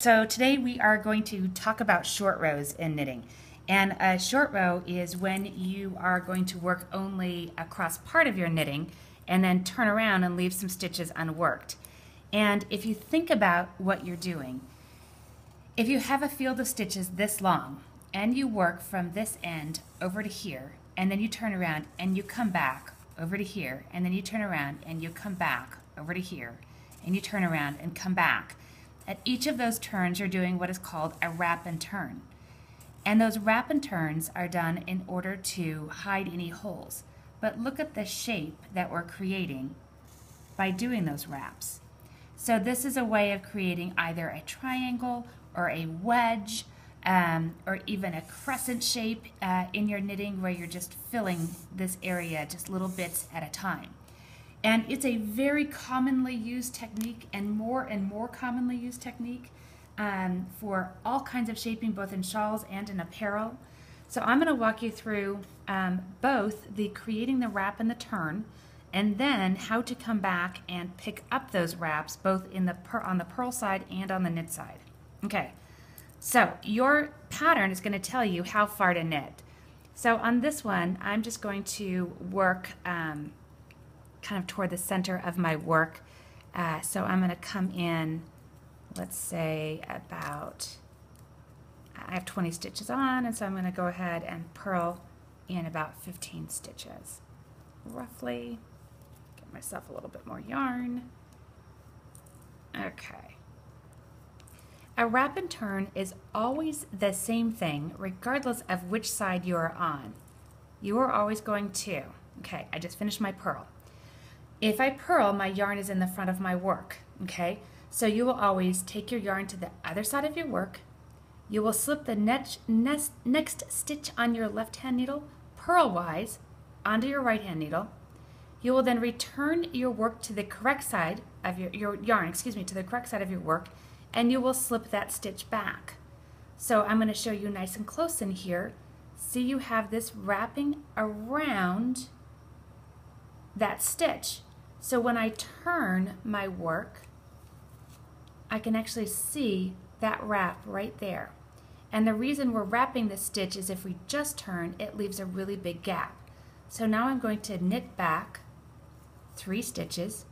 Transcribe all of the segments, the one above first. So today we are going to talk about short rows in knitting. And a short row is when you are going to work only across part of your knitting and then turn around and leave some stitches unworked. And if you think about what you're doing, if you have a field of stitches this long and you work from this end over to here and then you turn around and you come back over to here and then you turn around and you come back over to here and you turn around and come back. At each of those turns, you're doing what is called a wrap and turn. And those wrap and turns are done in order to hide any holes. But look at the shape that we're creating by doing those wraps. So this is a way of creating either a triangle or a wedge or even a crescent shape in your knitting, where you're just filling this area just little bits at a time. And it's a very commonly used technique, and more commonly used technique for all kinds of shaping, both in shawls and in apparel. So I'm going to walk you through both the creating the wrap and the turn, and then how to come back and pick up those wraps, both in on the purl side and on the knit side. Okay, so your pattern is going to tell you how far to knit. So on this one, I'm just going to work kind of toward the center of my work. So I'm going to come in, let's say about, I have 20 stitches on, and so I'm going to go ahead and purl in about 15 stitches, roughly. Get myself a little bit more yarn. Okay. A wrap and turn is always the same thing, regardless of which side you are on. You are always going to, okay, I just finished my purl. If I purl, my yarn is in the front of my work, okay? So you will always take your yarn to the other side of your work. You will slip the next stitch on your left-hand needle, purlwise, onto your right-hand needle. You will then return your work to the correct side of your yarn, excuse me, to the correct side of your work, and you will slip that stitch back. So I'm going to show you nice and close in here. See, you have this wrapping around that stitch. So when I turn my work, I can actually see that wrap right there. And the reason we're wrapping this stitch is if we just turn, it leaves a really big gap. So now I'm going to knit back 3 stitches,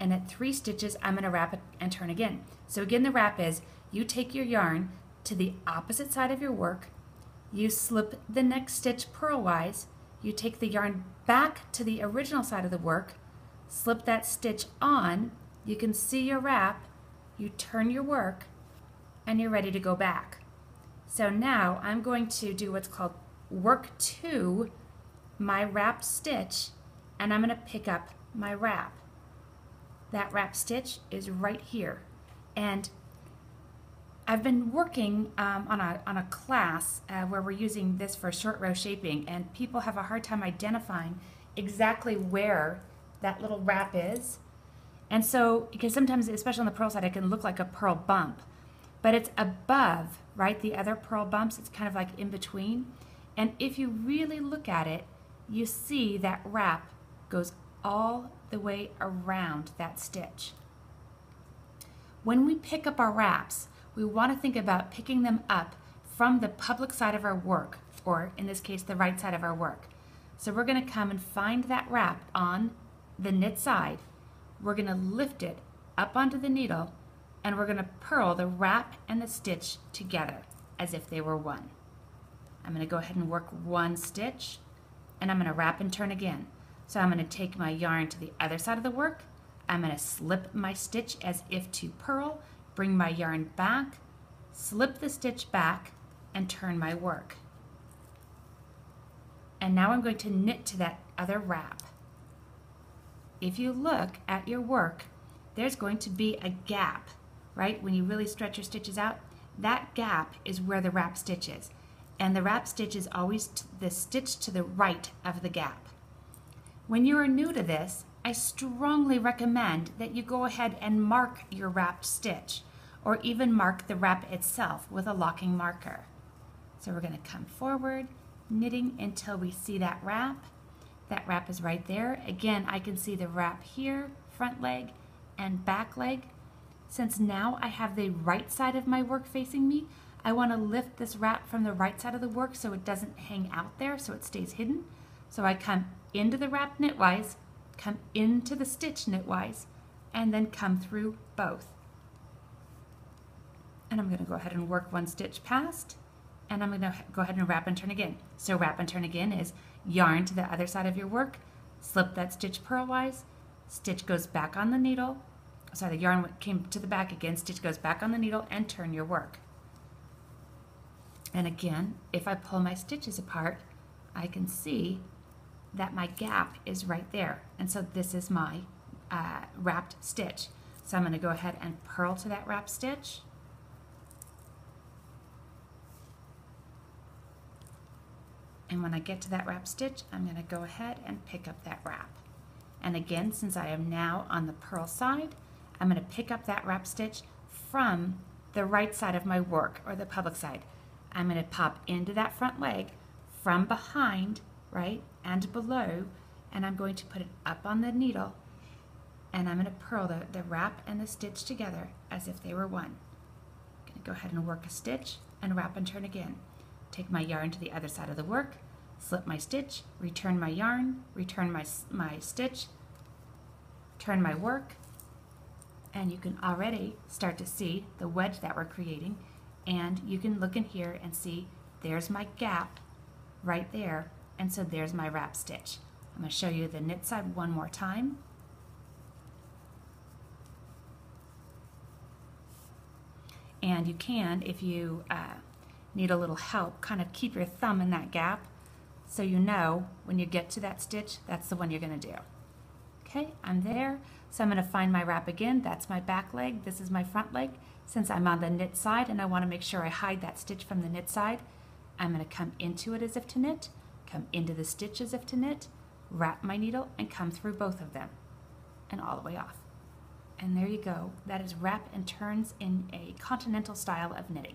and at 3 stitches I'm going to wrap it and turn again. So again, the wrap is you take your yarn to the opposite side of your work, you slip the next stitch purlwise, you take the yarn back to the original side of the work, slip that stitch on, you can see your wrap, you turn your work, and you're ready to go back. So now I'm going to do what's called work to my wrap stitch, and I'm going to pick up my wrap. That wrap stitch is right here. And I've been working on a class where we're using this for short row shaping, and people have a hard time identifying exactly where that little wrap is. And so, because sometimes, especially on the purl side, it can look like a purl bump, but it's above, right, the other purl bumps. It's kind of like in between. And if you really look at it, you see that wrap goes all the way around that stitch. When we pick up our wraps, we want to think about picking them up from the public side of our work, or in this case, the right side of our work. So we're going to come and find that wrap on the knit side. We're going to lift it up onto the needle, and we're going to purl the wrap and the stitch together as if they were one. I'm going to go ahead and work one stitch, and I'm going to wrap and turn again. So I'm going to take my yarn to the other side of the work. I'm going to slip my stitch as if to purl, bring my yarn back, slip the stitch back, and turn my work. And now I'm going to knit to that other wrap. If you look at your work, there's going to be a gap, right? When you really stretch your stitches out, that gap is where the wrap stitch is. And the wrap stitch is always the stitch to the right of the gap. When you are new to this, I strongly recommend that you go ahead and mark your wrap stitch, or even mark the wrap itself with a locking marker. So we're going to come forward, knitting until we see that wrap. That wrap is right there. Again, I can see the wrap here, front leg and back leg. Since now I have the right side of my work facing me, I want to lift this wrap from the right side of the work so it doesn't hang out there, so it stays hidden. So I come into the wrap knitwise, come into the stitch knitwise, and then come through both. And I'm going to go ahead and work one stitch past, and I'm going to go ahead and wrap and turn again. So wrap and turn again is yarn to the other side of your work, slip that stitch purlwise, stitch goes back on the needle, sorry, the yarn came to the back again, stitch goes back on the needle, and turn your work. And again, if I pull my stitches apart, I can see that my gap is right there. And so this is my wrapped stitch. So I'm going to go ahead and purl to that wrapped stitch. And when I get to that wrap stitch, I'm going to go ahead and pick up that wrap. And again, since I am now on the purl side, I'm going to pick up that wrap stitch from the right side of my work, or the public side. I'm going to pop into that front leg from behind, right, and below, and I'm going to put it up on the needle, and I'm going to purl the wrap and the stitch together as if they were one. I'm going to go ahead and work a stitch and wrap and turn again. Take my yarn to the other side of the work, slip my stitch, return my yarn, return my stitch, turn my work, and you can already start to see the wedge that we're creating, and you can look in here and see there's my gap right there, and so there's my wrap stitch. I'm going to show you the knit side one more time. And you can, if you need a little help, kind of keep your thumb in that gap so you know when you get to that stitch, that's the one you're going to do. Okay, I'm there, so I'm going to find my wrap again. That's my back leg, this is my front leg. Since I'm on the knit side and I want to make sure I hide that stitch from the knit side, I'm going to come into it as if to knit, come into the stitch as if to knit, wrap my needle, and come through both of them and all the way off. And there you go, that is wrap and turns in a continental style of knitting.